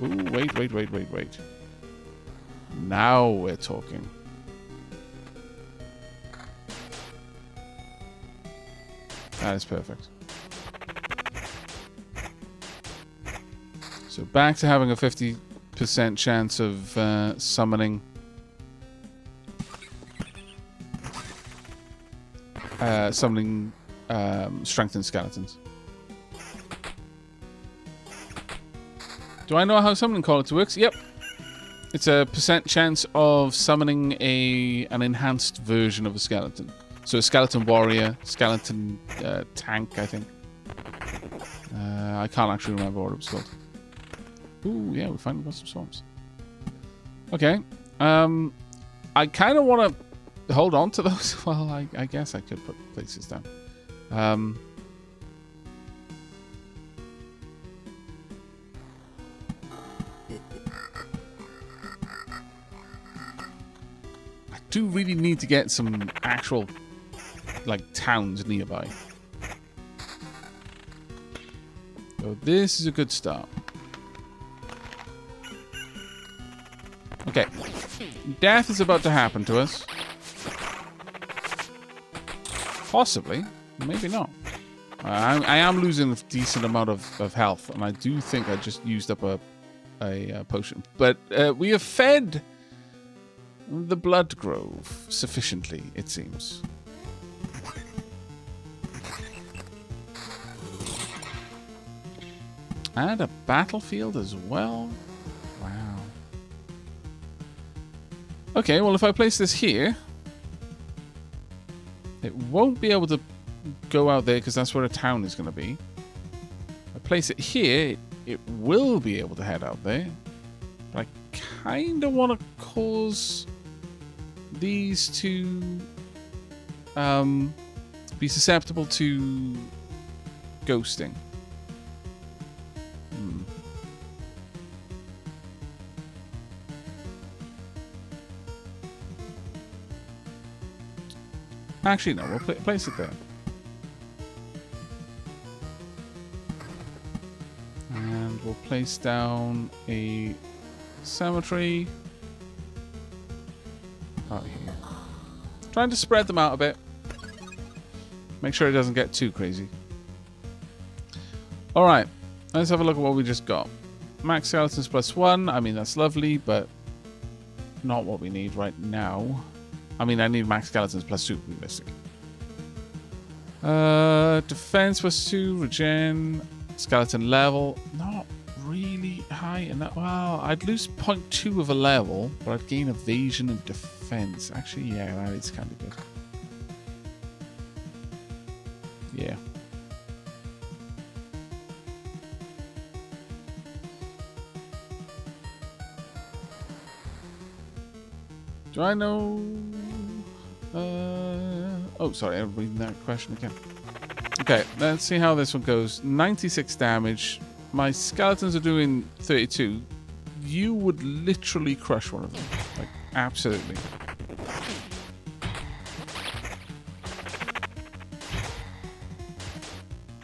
Ooh, wait. Now we're talking. That is perfect. So back to having a 50% chance of summoning strengthened skeletons. Do I know how summoning college works? Yep. It's a percent chance of summoning an enhanced version of a skeleton. So a skeleton warrior, skeleton tank, I think. I can't actually remember what it was called. Ooh, yeah, we finally got some swarms. Okay. I kind of want to hold on to those. Well, I guess I could put places down. Do really need to get some actual, like, towns nearby. So this is a good start. Okay. Death is about to happen to us. Possibly. Maybe not. I am losing a decent amount of health, and I do think I just used up a potion. But we have fed the Blood Grove sufficiently, it seems. And a battlefield as well. Wow. Okay, well, if I place this here, it won't be able to go out there because that's where a town is going to be. If I place it here, it will be able to head out there. But I kind of want to cause these two be susceptible to ghosting. Actually, no, we'll place it there. And we'll place down a cemetery out here. Trying to spread them out a bit. Make sure it doesn't get too crazy. Alright, let's have a look at what we just got. Max skeletons +1. I mean, that's lovely, but not what we need right now. I mean, I need max skeletons +2 to be realistic. Defense +2, regen, skeleton level. Not really high enough. Well, I'd lose 0.2 of a level, but I'd gain evasion and defense. Actually, yeah, that is kind of good. Yeah. Do I know? Oh, sorry, I'm reading that question again. Okay, let's see how this one goes. 96 damage. My skeletons are doing 32. You would literally crush one of them. Like, absolutely.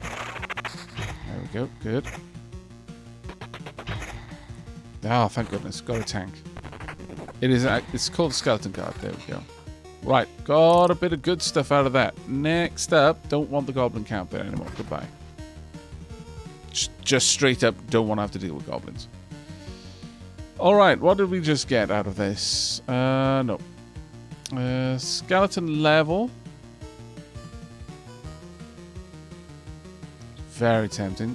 There we go. Good. Oh, thank goodness. Got a tank. It's called Skeleton Guard. There we go. Right, got a bit of good stuff out of that. Next up, don't want the goblin camp there anymore. Goodbye. Just straight up, don't want to have to deal with goblins. Alright, what did we just get out of this? No. Skeleton level. Very tempting.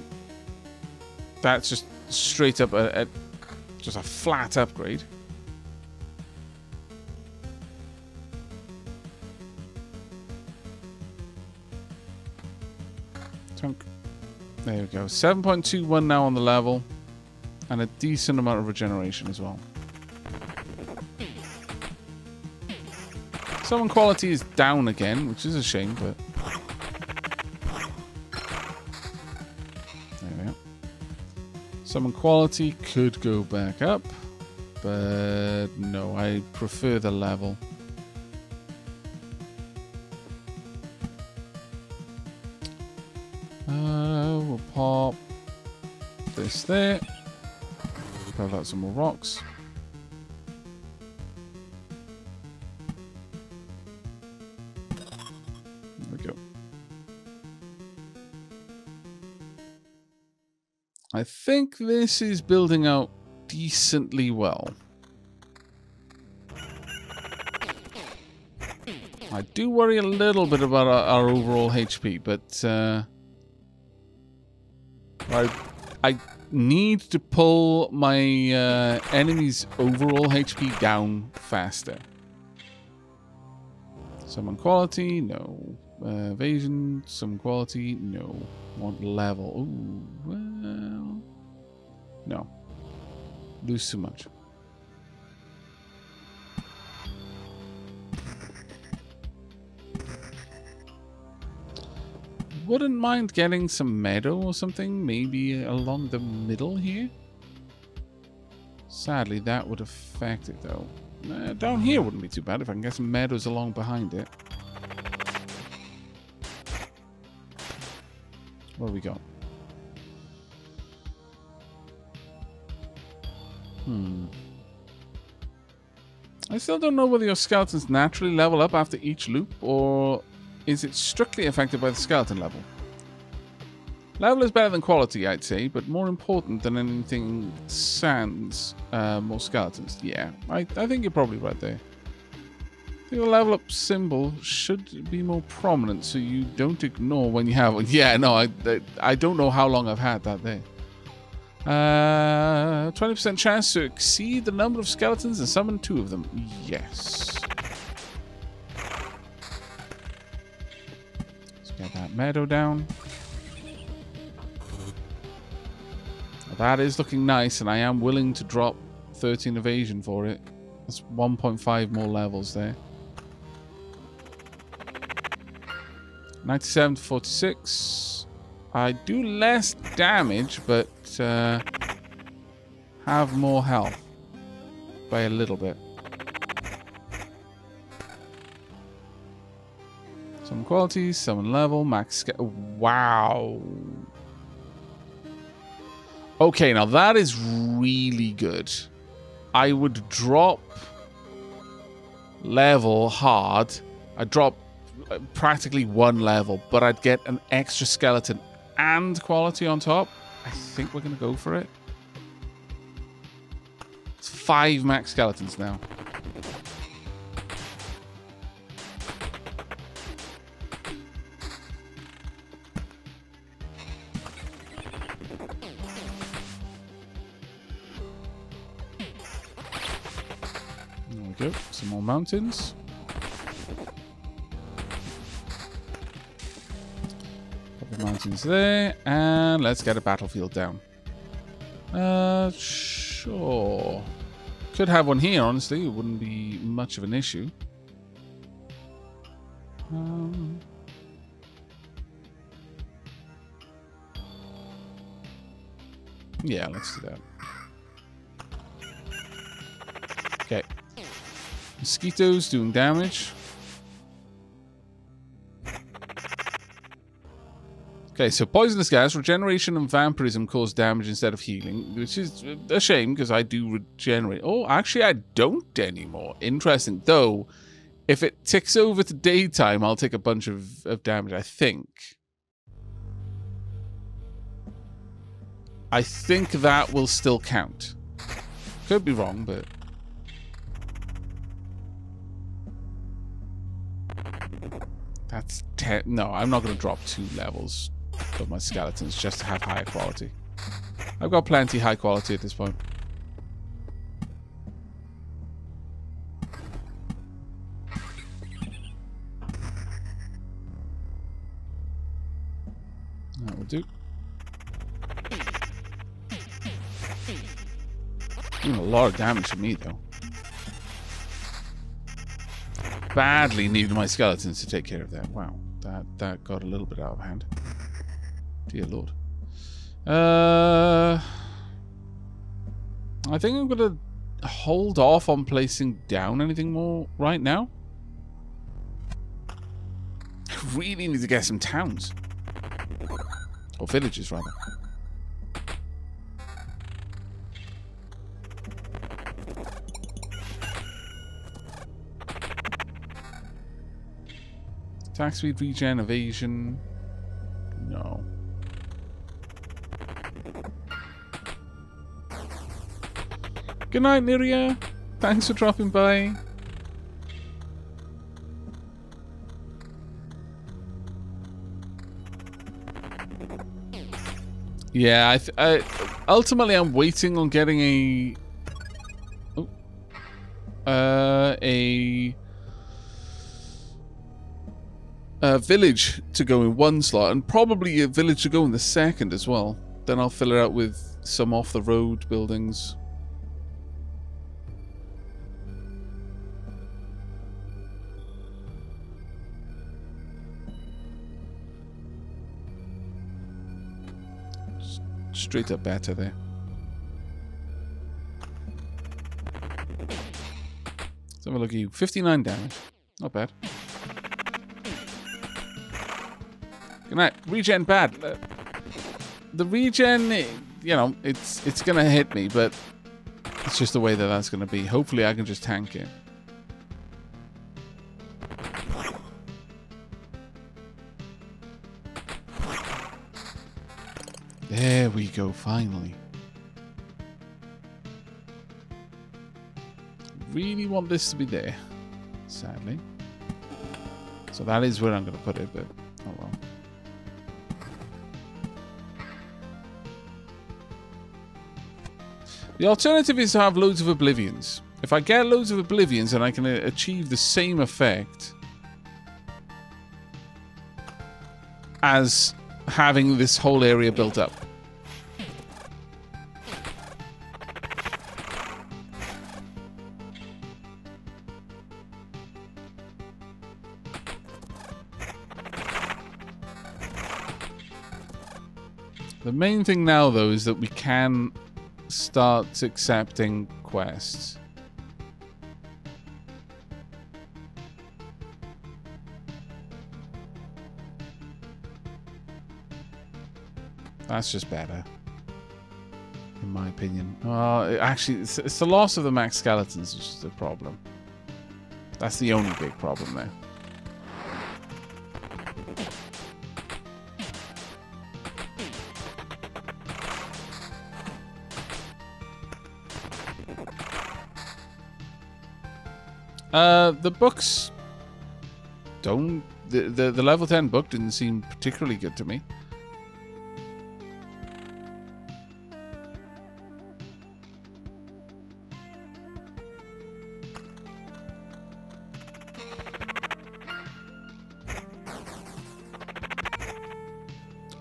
That's just straight up just a flat upgrade. There we go. 7.21 now on the level. And a decent amount of regeneration as well. Summon quality is down again, which is a shame, but... There we go. Summon quality could go back up. But no, I prefer the level. We'll pop this there. grab out some more rocks. There we go. I think this is building out decently well. I do worry a little bit about our overall HP, but I need to pull my enemy's overall HP down faster. Summon quality, no. Evasion, summon quality, no. What level? Ooh, well... No. Lose too much. Wouldn't mind getting some meadow or something, maybe along the middle here. Sadly, that would affect it though. Down here wouldn't be too bad if I can get some meadows along behind it. Where we go? I still don't know whether your skeletons naturally level up after each loop, or is it strictly affected by the skeleton level? Level is better than quality, I'd say, but more important than anything sans more skeletons. Yeah, I think you're probably right there. The level up symbol should be more prominent so you don't ignore when you have one. Yeah, no, I don't know how long I've had that there. 20% chance to exceed the number of skeletons and summon 2 of them. Yes. Get that meadow down. Well, that is looking nice, and I am willing to drop 13 evasion for it. That's 1.5 more levels there. 97 to 46. I do less damage, but have more health by a little bit. Summon quality, summon level, max... Wow. Okay, now that is really good. I would drop level hard. I'd drop practically 1 level, but I'd get an extra skeleton and quality on top. I think we're going to go for it. It's 5 max skeletons now. Some more mountains. Couple mountains there, and let's get a battlefield down. Sure. Could have one here, honestly. It wouldn't be much of an issue. Yeah, let's do that. Okay. Mosquitoes doing damage. Okay, so poisonous gas, regeneration and vampirism cause damage instead of healing, which is a shame because I do regenerate. Oh, actually I don't anymore. Interesting. Though, if it ticks over to daytime, I'll take a bunch of damage, I think. I think that will still count. Could be wrong, but... That's 10. No, I'm not going to drop 2 levels of my skeletons just to have higher quality. I've got plenty high quality at this point. That will do. Doing a lot of damage to me, though. Badly needed my skeletons to take care of that. Wow, that got a little bit out of hand. Dear Lord. I think I'm going to hold off on placing down anything more right now. I really need to get some towns. Or villages, rather. Attack speed, regen, evasion. No. Good night, Miria. Thanks for dropping by. Yeah, ultimately I'm waiting on getting a village to go in one slot, and probably a village to go in the second as well. Then I'll fill it out with some off-the-road buildings. Straight up better there. Let's have a look at you. 59 damage. Not bad. Good night. Regen bad. The regen, you know, it's going to hit me, but it's just the way that that's going to be. Hopefully I can just tank it. There we go, finally. Really want this to be there, sadly. So that is where I'm going to put it, but oh well. The alternative is to have loads of Oblivions. If I get loads of Oblivions and I can achieve the same effect as having this whole area built up. The main thing now, though, is that we can start accepting quests. That's just better, in my opinion. Actually, it's the loss of the max skeletons which is the problem. That's the only big problem there. The books don't... The level 10 book didn't seem particularly good to me.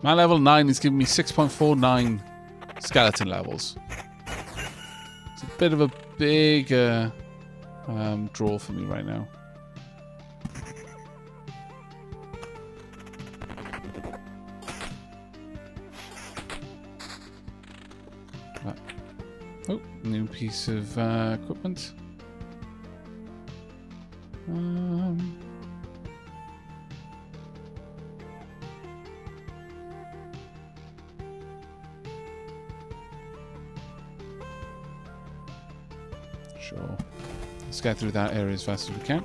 My level 9 is giving me 6.49 skeleton levels. It's a bit of a big draw for me right now. Oh, new piece of equipment. Sure. Let's get through that area as fast as we can.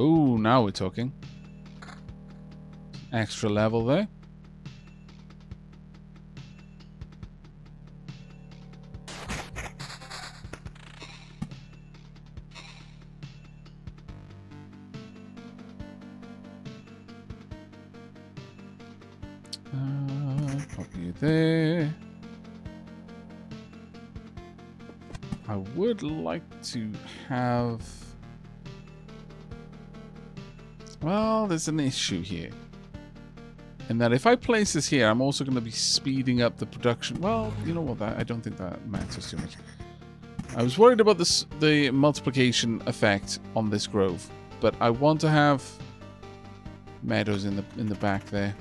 Ooh, now we're talking. Extra level there. To have... Well, there's an issue here. And that if I place this here, I'm also going to be speeding up the production. Well, you know what, I don't think that matters too much. I was worried about this, the multiplication effect on this grove, but I want to have meadows in the back there.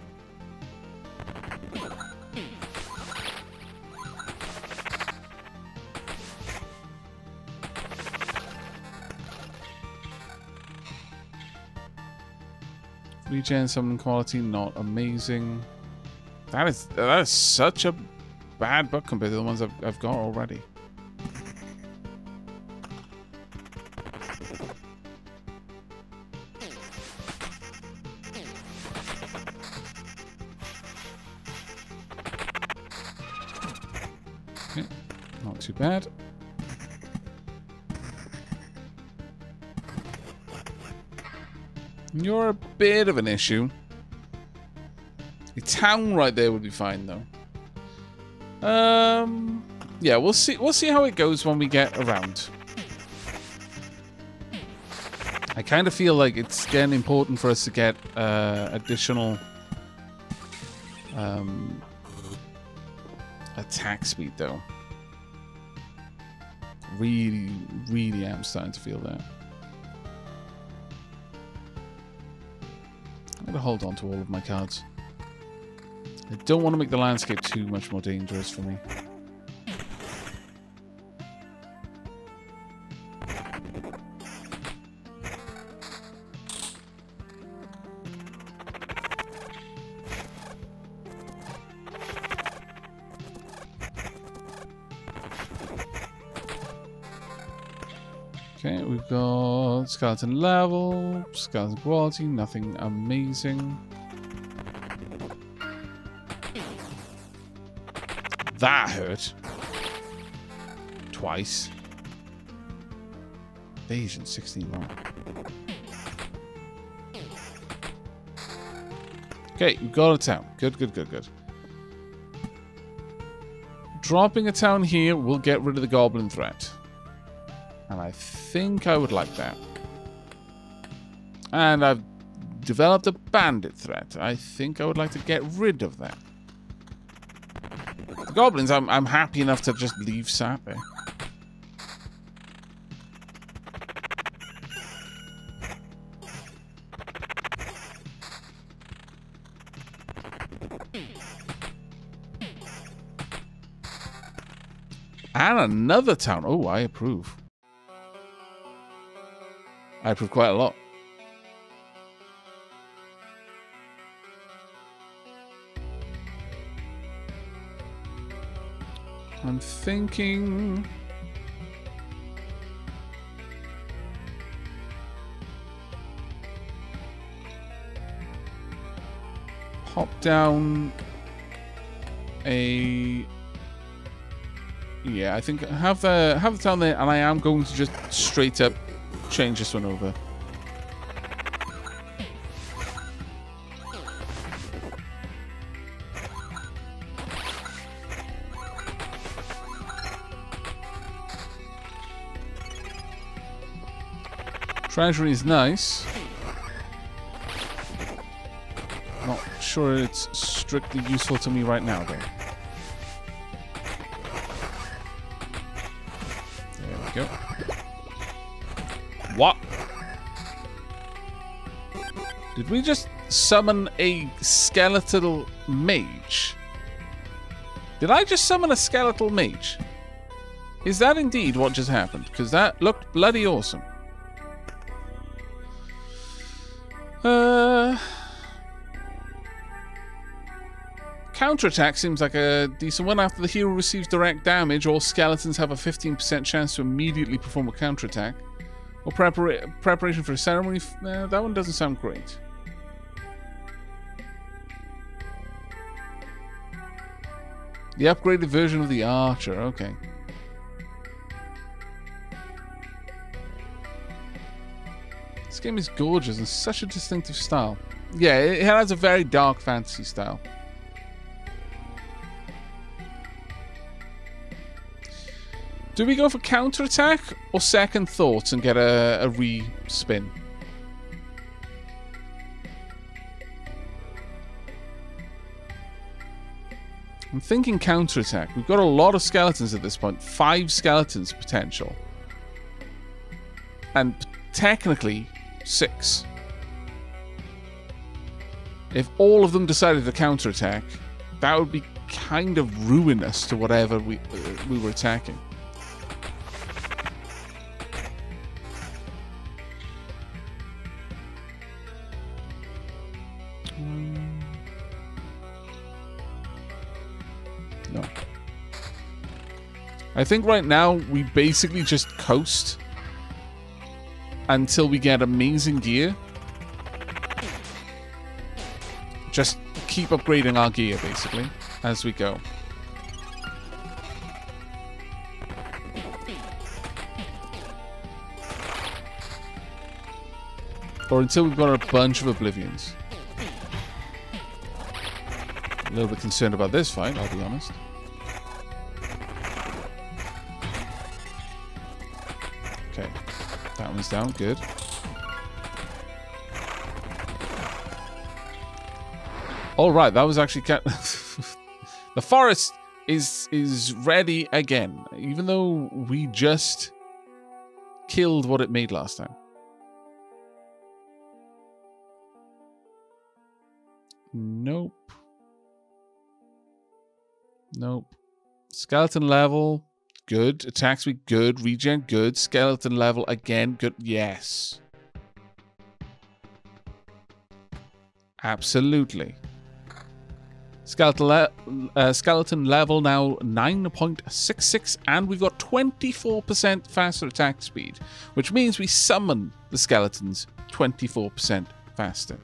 Regen summon quality not amazing. That is such a bad book compared to the ones I've got already. Okay, not too bad. You're a bit of an issue. A town right there would be fine though. Yeah, we'll see how it goes when we get around. I kind of feel like it's getting important for us to get additional attack speed though. Really, really am starting to feel that. I'm going to hold on to all of my cards. I don't want to make the landscape too much more dangerous for me. Okay, we've got skeleton level, skeleton quality, nothing amazing. That hurt. Twice. Evasion 16 more. Okay, we've got a town. Good, good, good, good. Dropping a town here will get rid of the goblin threat. And I think I would like that. And I've developed a bandit threat. I think I would like to get rid of that. The goblins, I'm happy enough to just leave Sappy. And another town. Oh, I approve. I approve quite a lot. I'm thinking... pop down a... Yeah, I think I have the town there, and I am going to just straight up change this one over. Treasury is nice. Not sure it's strictly useful to me right now, though. There we go. What? Did we just summon a skeletal mage? Did I just summon a skeletal mage? Is that indeed what just happened? Because that looked bloody awesome. Counterattack seems like a decent one. After the hero receives direct damage, all skeletons have a 15% chance to immediately perform a counterattack. Or preparation for a ceremony. That one doesn't sound great. The upgraded version of the archer. Okay. This game is gorgeous and such a distinctive style. Yeah, it has a very dark fantasy style. Do we go for counterattack or second thoughts and get a re-spin? I'm thinking counterattack. We've got a lot of skeletons at this point. 5 skeletons potential. And technically... 6. If all of them decided to counterattack, that would be kind of ruinous to whatever we were attacking. I think right now we basically just coast until we get amazing gear. Just keep upgrading our gear, basically, as we go. Or until we've got a bunch of Oblivions. A little bit concerned about this fight, I'll be honest. Okay, that one's down, good. Alright, that was actually... The forest is ready again, even though we just killed what it made last time. Nope. Nope. Skeleton level, good. Attack speed, good. Regen, good. Skeleton level, again, good. Yes. Absolutely. Skeleton, skeleton level now 9.66, and we've got 24% faster attack speed, which means we summon the skeletons 24% faster.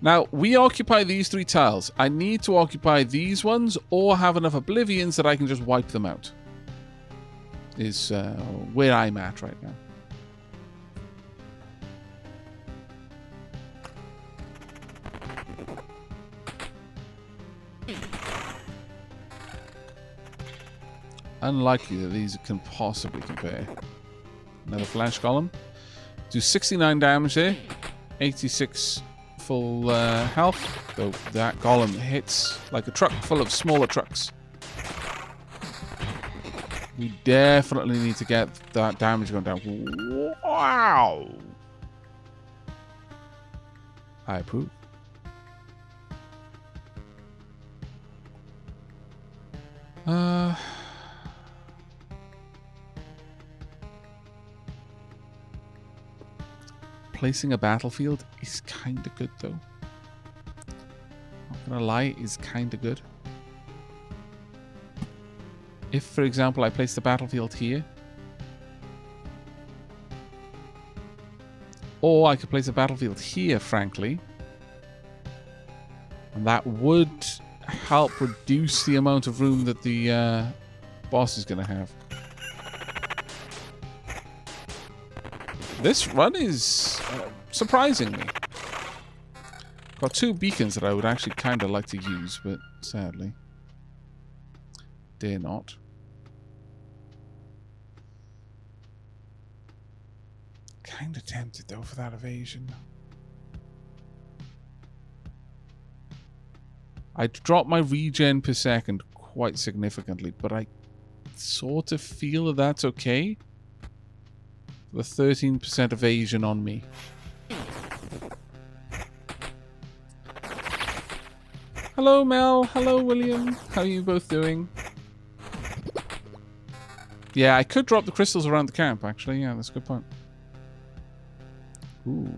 Now, we occupy these three tiles. I need to occupy these ones or have enough Oblivions that I can just wipe them out. Is where I'm at right now. Unlikely that these can possibly compare. Another flash column. Do 69 damage there. 86... full health, though that golem hits like a truck full of smaller trucks. We definitely need to get that damage going down. Wow! I approve. Placing a battlefield is kind of good, though. Not gonna lie, it's kind of good. If, for example, I place the battlefield here, or I could place a battlefield here, frankly, and that would help reduce the amount of room that the boss is gonna have. This run is surprising me. Got two beacons that I would actually kind of like to use, but sadly, dare not. Kind of tempted though for that evasion. I dropped my regen per second quite significantly, but I sort of feel that that's okay. The 13% evasion on me. Hello, Mel. Hello, William. How are you both doing? Yeah, I could drop the crystals around the camp, actually. Yeah, that's a good point. Ooh.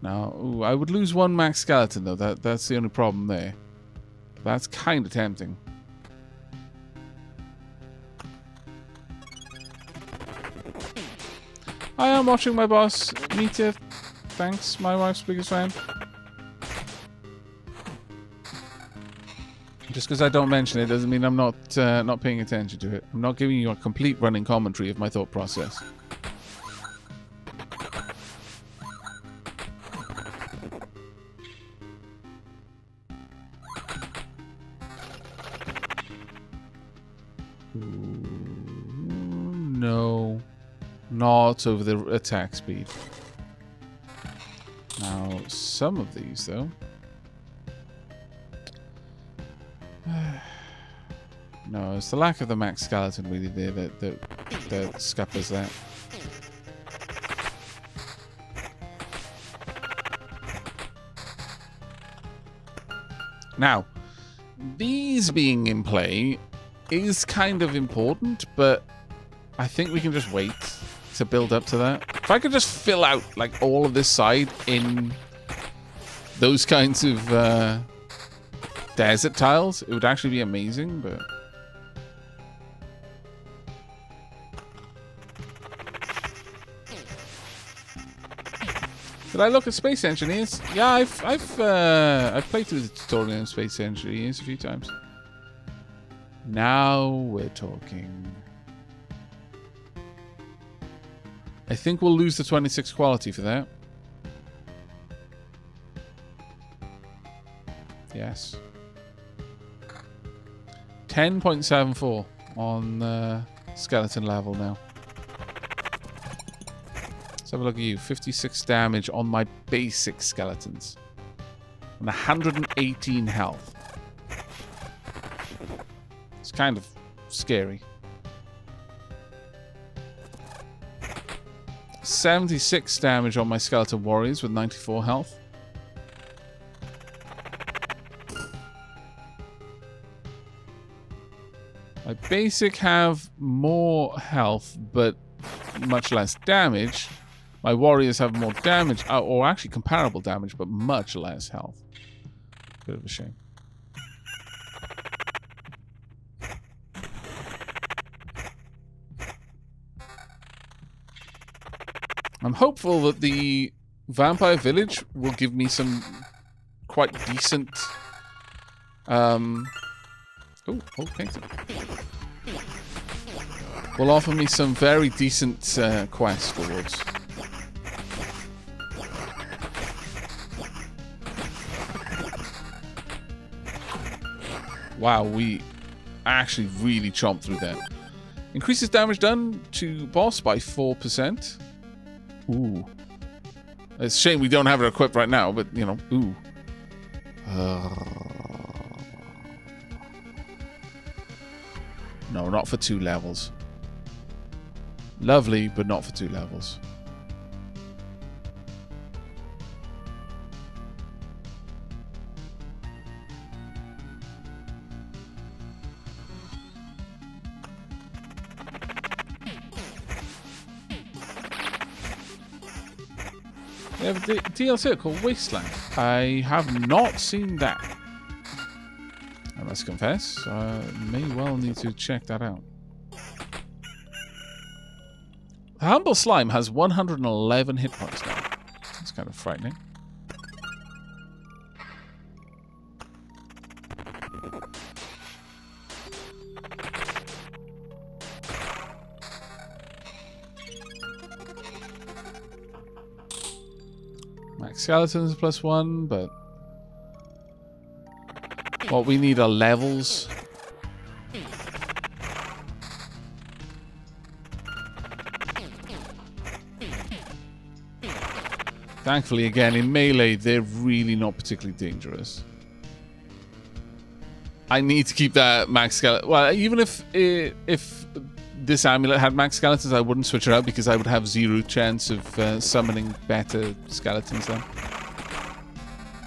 Now, ooh, I would lose one max skeleton, though. That's the only problem there. But that's kind of tempting. I am watching my boss, Nita. Thanks, my wife's biggest fan. Just because I don't mention it doesn't mean I'm not paying attention to it. I'm not giving you a complete running commentary of my thought process. Over the attack speed. Now, some of these, though. No, it's the lack of the max skeleton really there that scuppers that. Now, these being in play is kind of important, but I think we can just wait to build up to that. If I could just fill out like all of this side in those kinds of desert tiles, it would actually be amazing, but... Did I look at Space Engineers? Yeah, I've played through the tutorial on Space Engineers a few times. Now we're talking. I think we'll lose the 26 quality for that. Yes. 10.74 on skeleton level now. Let's have a look at you. 56 damage on my basic skeletons. And 118 health. It's kind of scary. 76 damage on my skeleton warriors with 94 health. My basic have more health, but much less damage. My warriors have more damage, or actually comparable damage, but much less health. Bit of a shame. I'm hopeful that the vampire village will give me some quite decent... Oh, painting. Will offer me some very decent quests rewards. Wow, we actually really chomped through that. Increases damage done to boss by 4%. Ooh. It's a shame we don't have it equipped right now, but, you know, ooh. No, not for 2 levels. Lovely, but not for 2 levels. They have a DLC called Wasteland. I have not seen that. I must confess, I may well need to check that out. The Humble Slime has 111 hit points now. That's kind of frightening. Skeletons plus 1, but what we need are levels. Thankfully, again, in melee, they're really not particularly dangerous. I need to keep that max skeleton. Well, even if this amulet had max skeletons, I wouldn't switch it out because I would have 0 chance of summoning better skeletons then.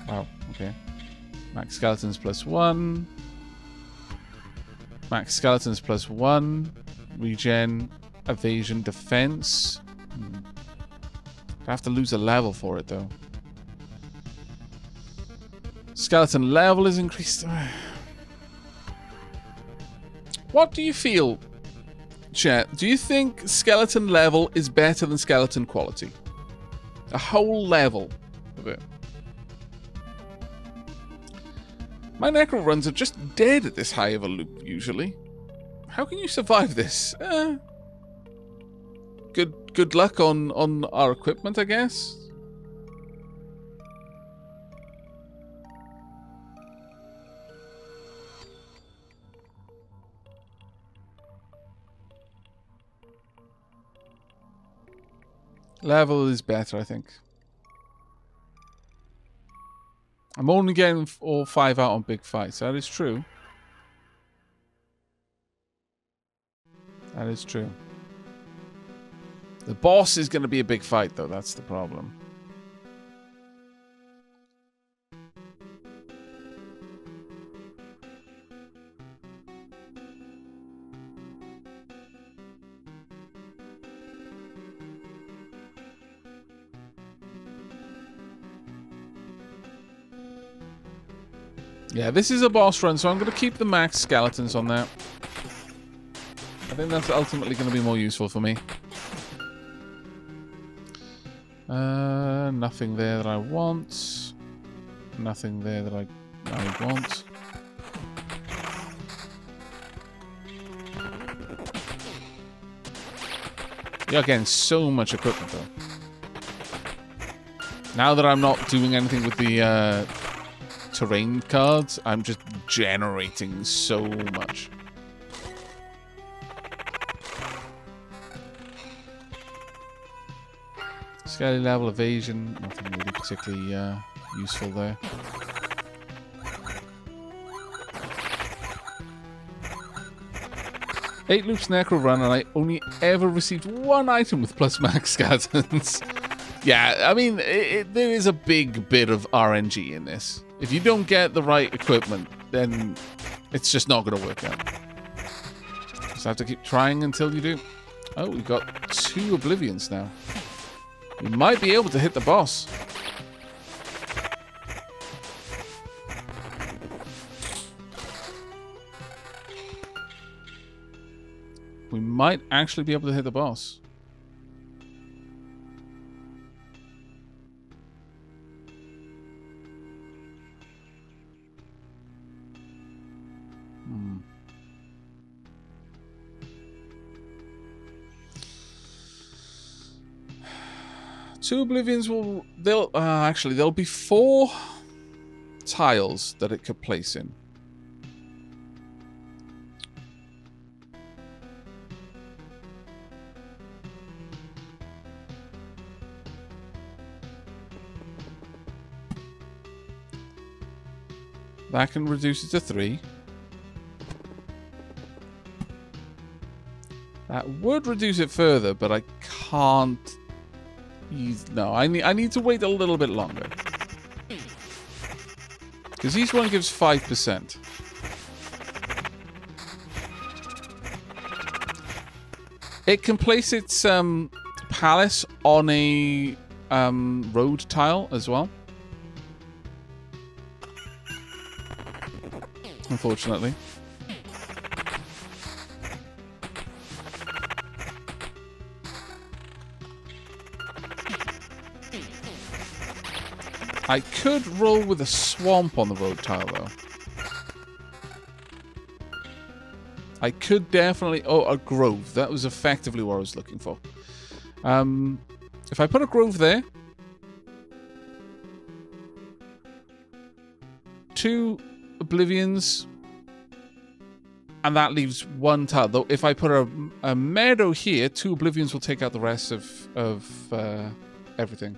Wow, okay. Max skeletons plus 1. Max skeletons plus 1. Regen, evasion, defense. I have to lose a level for it though. Skeleton level is increased. What do you feel? Chat, do you think skeleton level is better than skeleton quality? A whole level of it. My necro runs are just dead at this high of a loop, usually. How can you survive this? Good luck on our equipment, I guess. Level is better, I think. I'm only getting all 5 out on big fights. That is true. That is true. The boss is going to be a big fight, though. That's the problem. Yeah, this is a boss run, so I'm going to keep the max skeletons on that. I think that's ultimately going to be more useful for me. Nothing there that I want. Nothing there that I want. You're getting so much equipment, though. Now that I'm not doing anything with the terrain cards, I'm just generating so much. Scaly level evasion, nothing really particularly useful there. Eight loops necro run, and I only ever received one item with plus max skeletons. Yeah, I mean, there is a big bit of RNG in this. If you don't get the right equipment, then it's just not going to work out. Just have to keep trying until you do. Oh, we've got 2 Oblivions now. We might be able to hit the boss. We might actually be able to hit the boss. Two Oblivions will... actually, there'll be 4 tiles that it could place in. That can reduce it to 3. That would reduce it further, but I can't... No, I need to wait a little bit longer. Because each one gives 5%. It can place its palace on a road tile as well. Unfortunately. I could roll with a swamp on the road tile, though. I could definitely... Oh, a grove. That was effectively what I was looking for. If I put a grove there... 2 Oblivions. And that leaves 1 tile. Though if I put a meadow here, 2 Oblivions will take out the rest of everything.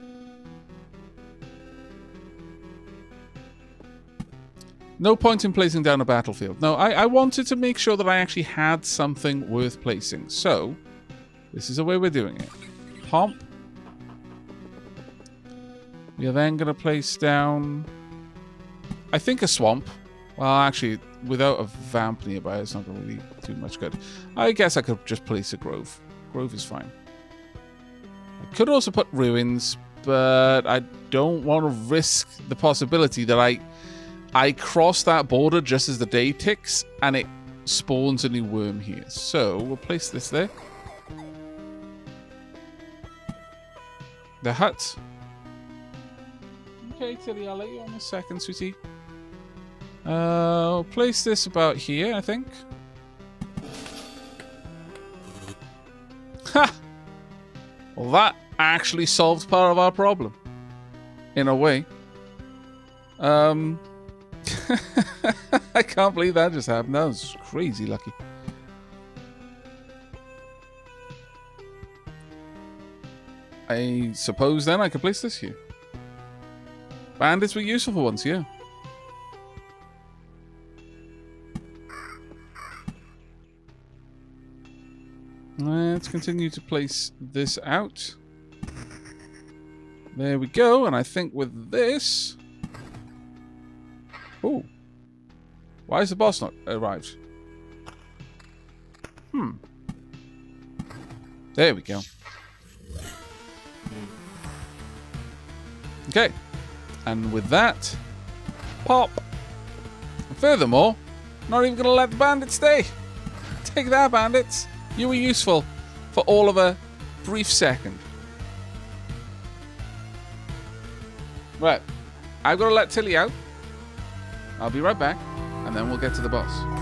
No point in placing down a battlefield. No, I wanted to make sure that I actually had something worth placing. So, this is the way we're doing it. Pomp. We are then going to place down... I think a swamp. Well, actually, without a vamp nearby, it's not going to really do much good. I guess I could just place a grove. Grove is fine. I could also put ruins, but I don't want to risk the possibility that I cross that border just as the day ticks, and it spawns a new worm here. So, we'll place this there. The hut. Okay, Tilly, I'll let you on a second, sweetie. We'll place this about here, I think. Ha! Well, that actually solves part of our problem. In a way. I can't believe that just happened. That was crazy lucky. I suppose then I could place this here. Bandits were useful for once, yeah. Let's continue to place this out. There we go, and I think with this... Oh, why is the boss not arrived? There we go. Okay, and with that, pop. Furthermore, I'm not even going to let the bandits stay. Take that, bandits. You were useful for all of a brief second. Right. I've got to let Tilly out. I'll be right back, and then we'll get to the boss.